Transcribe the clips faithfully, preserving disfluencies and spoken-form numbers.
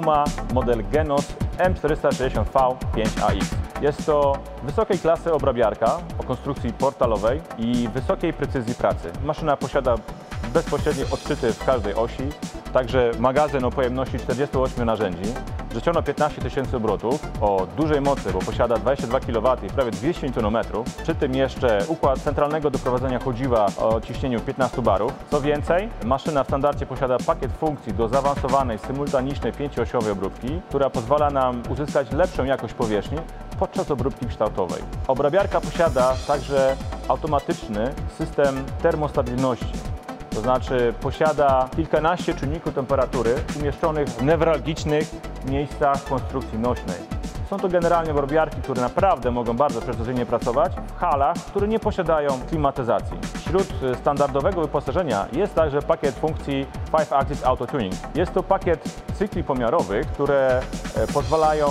Puma, model Genos M czterysta sześćdziesiąt V pięć A X. Jest to wysokiej klasy obrabiarka o konstrukcji portalowej i wysokiej precyzji pracy. Maszyna posiada bezpośrednie odczyty w każdej osi, także magazyn o pojemności czterdziestu ośmiu narzędzi. Rzeczono piętnaście tysięcy obrotów o dużej mocy, bo posiada dwadzieścia dwa kilowatory i prawie dwieście newtonometrów, przy tym jeszcze układ centralnego doprowadzenia chodziwa o ciśnieniu piętnastu barów. Co więcej, maszyna w standardzie posiada pakiet funkcji do zaawansowanej, symultanicznej pięcioosiowej obróbki, która pozwala nam uzyskać lepszą jakość powierzchni podczas obróbki kształtowej. Obrabiarka posiada także automatyczny system termostabilności. To znaczy posiada kilkanaście czynników temperatury umieszczonych w newralgicznych miejscach konstrukcji nośnej. Są to generalnie obrabiarki, które naprawdę mogą bardzo precyzyjnie pracować w halach, które nie posiadają klimatyzacji. Wśród standardowego wyposażenia jest także pakiet funkcji five axis Auto Tuning. Jest to pakiet cykli pomiarowych, które pozwalają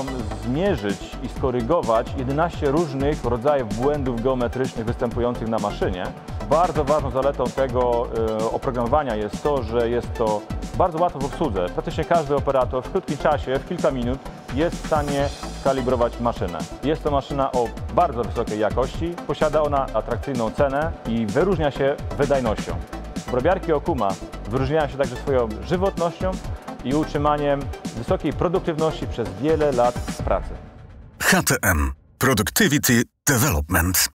zmierzyć i skorygować jedenaście różnych rodzajów błędów geometrycznych występujących na maszynie. Bardzo ważną zaletą tego oprogramowania jest to, że jest to bardzo łatwo w obsłudze. Praktycznie każdy operator w krótkim czasie, w kilka minut jest w stanie kalibrować maszynę. Jest to maszyna o bardzo wysokiej jakości, posiada ona atrakcyjną cenę i wyróżnia się wydajnością. Obrabiarki Okuma wyróżniają się także swoją żywotnością i utrzymaniem wysokiej produktywności przez wiele lat pracy. H T M Productivity Development.